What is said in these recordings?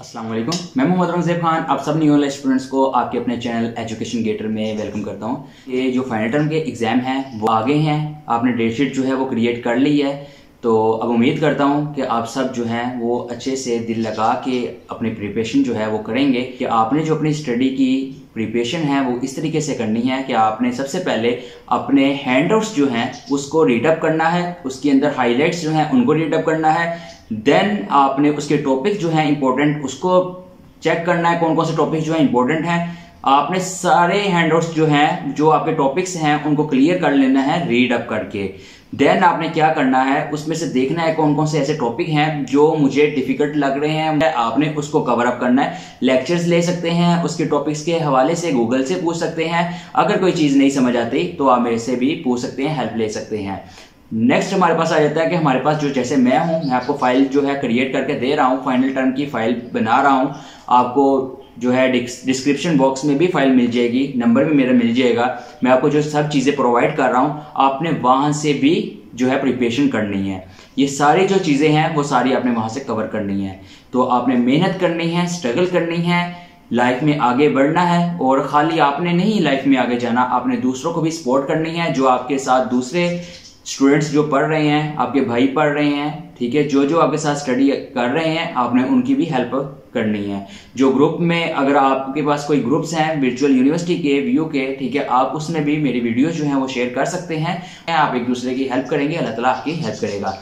अस्सलाम वालेकुम, मैं मोहम्मद रंगजैयर खान आप सब न्यू ऑनलाइन स्टूडेंट्स को आपके अपने चैनल एजुकेशन गेटर में वेलकम करता हूं। ये जो फाइनल टर्म के एग्जाम हैं वो आगे हैं, आपने डेट शीट जो है वो क्रिएट कर ली है, तो अब उम्मीद करता हूं कि आप सब जो हैं वो अच्छे से दिल लगा के अपनी प्रिपरेशन जो है वो करेंगे कि आपने जो अपनी स्टडी की प्रिपरेशन है वो इस तरीके से करनी है कि आपने सबसे पहले अपने हैंडआउट्स जो हैं उसको रीड अप करना है, उसके अंदर हाईलाइट्स जो हैं उनको रीड अप करना है, देन आपने उसके टॉपिक जो हैं इंपॉर्टेंट उसको चेक करना है कौन कौन से टॉपिक जो हैं इंपॉर्टेंट हैं। आपने सारे हैंडआउट्स जो हैं जो आपके टॉपिक्स हैं उनको क्लियर कर लेना है रीड अप करके। देन आपने क्या करना है उसमें से देखना है कौन कौन से ऐसे टॉपिक हैं जो मुझे डिफिकल्ट लग रहे हैं, आपने उसको कवर अप करना है। लेक्चर्स ले सकते हैं, उसके टॉपिक्स के हवाले से गूगल से पूछ सकते हैं, अगर कोई चीज़ नहीं समझ आती तो आप मेरे से भी पूछ सकते हैं, हेल्प ले सकते हैं। नेक्स्ट हमारे पास आ जाता है कि हमारे पास जो जैसे मैं हूँ, मैं आपको फाइल जो है क्रिएट करके दे रहा हूँ, फाइनल टर्म की फाइल बना रहा हूँ। आपको जो है डिस्क्रिप्शन बॉक्स में भी फाइल मिल जाएगी, नंबर भी मेरा मिल जाएगा। मैं आपको जो सब चीज़ें प्रोवाइड कर रहा हूँ आपने वहाँ से भी जो है प्रिपरेशन करनी है। ये सारी जो चीज़ें हैं वो सारी आपने वहाँ से कवर करनी है। तो आपने मेहनत करनी है, स्ट्रगल करनी है, लाइफ में आगे बढ़ना है। और खाली आपने नहीं लाइफ में आगे जाना, आपने दूसरों को भी सपोर्ट करनी है, जो आपके साथ दूसरे स्टूडेंट्स जो पढ़ रहे हैं, आपके भाई पढ़ रहे हैं, ठीक है, जो जो आपके साथ स्टडी कर रहे हैं आपने उनकी भी हेल्प करनी है। जो ग्रुप में अगर आपके पास कोई ग्रुप्स हैं वर्चुअल यूनिवर्सिटी के, व्यू के, ठीक है, आप उसमें भी मेरी वीडियो जो है वो शेयर कर सकते हैं। आप एक दूसरे की हेल्प करेंगे, अल्लाह ताला आपकी हेल्प करेगा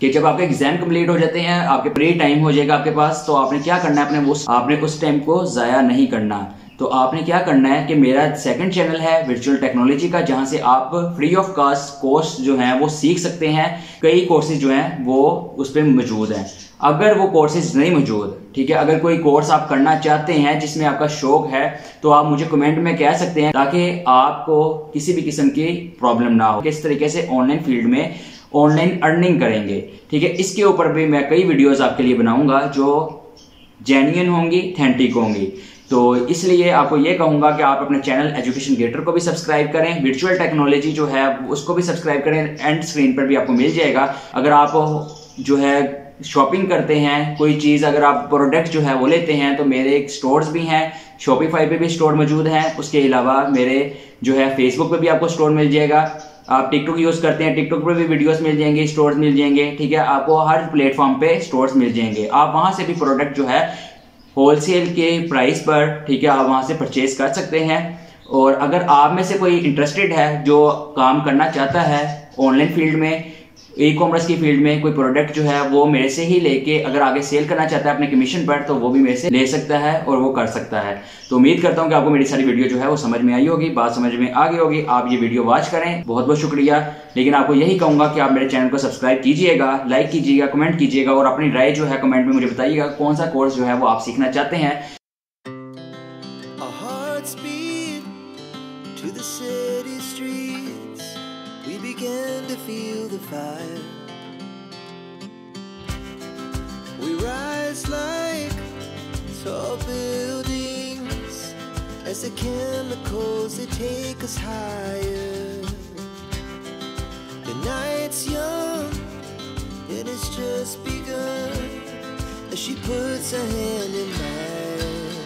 कि जब आपके एग्जाम कंप्लीट हो जाते हैं, आपके फ्री टाइम हो जाएगा आपके पास, तो आपने क्या करना है आपने उस टाइम को ज़ाया नहीं करना। तो आपने क्या करना है कि मेरा सेकंड चैनल है वर्चुअल टेक्नोलॉजी का, जहां से आप फ्री ऑफ कास्ट कोर्स जो हैं वो सीख सकते हैं। कई कोर्सेज जो हैं वो उस पर मौजूद हैं। अगर वो कोर्सेज नहीं मौजूद, ठीक है, अगर कोई कोर्स आप करना चाहते हैं जिसमें आपका शौक है तो आप मुझे कमेंट में कह सकते हैं, ताकि आपको किसी भी किस्म की प्रॉब्लम ना हो। किस तरीके से ऑनलाइन फील्ड में ऑनलाइन अर्निंग करेंगे, ठीक है, इसके ऊपर भी मैं कई वीडियोज़ आपके लिए बनाऊँगा जो जेन्युइन होंगी, ऑथेंटिक होंगी। तो इसलिए आपको ये कहूँगा कि आप अपने चैनल एजुकेशन गेटर को भी सब्सक्राइब करें, वर्चुअल टेक्नोलॉजी जो है उसको भी सब्सक्राइब करें, एंड स्क्रीन पर भी आपको मिल जाएगा। अगर आप जो है शॉपिंग करते हैं, कोई चीज़ अगर आप प्रोडक्ट जो है वो लेते हैं, तो मेरे एक स्टोर्स भी हैं, शॉपिफाई पे भी स्टोर मौजूद हैं। उसके अलावा मेरे जो है फेसबुक पे भी आपको स्टोर मिल जाएगा। आप टिकटॉक यूज़ करते हैं, टिकटॉक पर भी वीडियोस मिल जाएंगे, स्टोर्स मिल जाएंगे, ठीक है, आपको हर प्लेटफॉर्म पे स्टोर्स मिल जाएंगे। आप वहाँ से भी प्रोडक्ट जो है होलसेल के प्राइस पर, ठीक है, आप वहाँ से परचेज़ कर सकते हैं। और अगर आप में से कोई इंटरेस्टेड है जो काम करना चाहता है ऑनलाइन फील्ड में, ई कॉमर्स की फील्ड में, कोई प्रोडक्ट जो है वो मेरे से ही लेके अगर आगे सेल करना चाहता है अपने कमीशन पर, तो वो भी मेरे से ले सकता है और वो कर सकता है। तो उम्मीद करता हूँ कि आपको मेरी सारी वीडियो जो है वो समझ में आई होगी, बात समझ में आ गई होगी। आप ये वीडियो वॉच करें, बहुत बहुत शुक्रिया। लेकिन आपको यही कहूँगा कि आप मेरे चैनल को सब्सक्राइब कीजिएगा, लाइक कीजिएगा, कमेंट कीजिएगा और अपनी राय जो है कमेंट में मुझे बताइएगा कौन सा कोर्स जो है वो आप सीखना चाहते हैं। To feel the fire, we rise like tall buildings as the chemicals they take us higher. The night's young and it's just begun as she puts her hand in mine.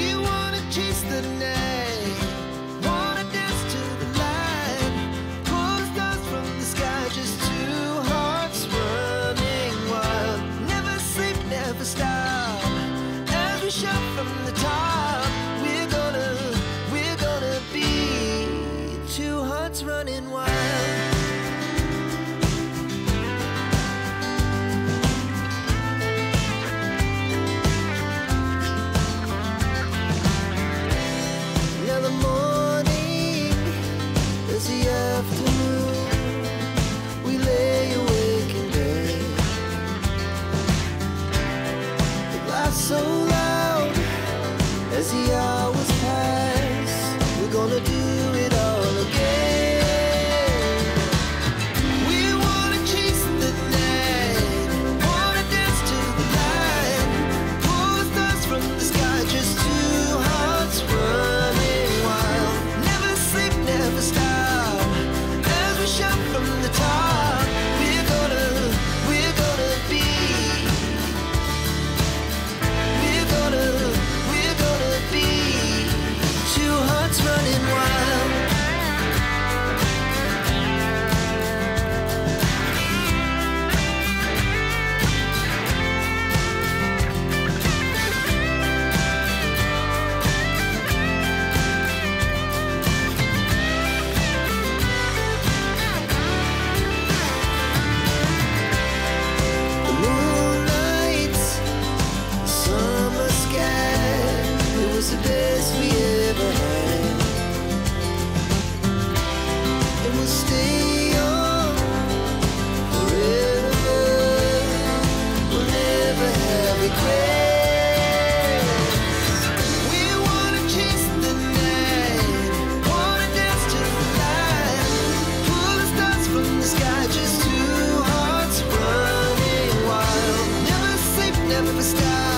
We wanna chase the night. superstar.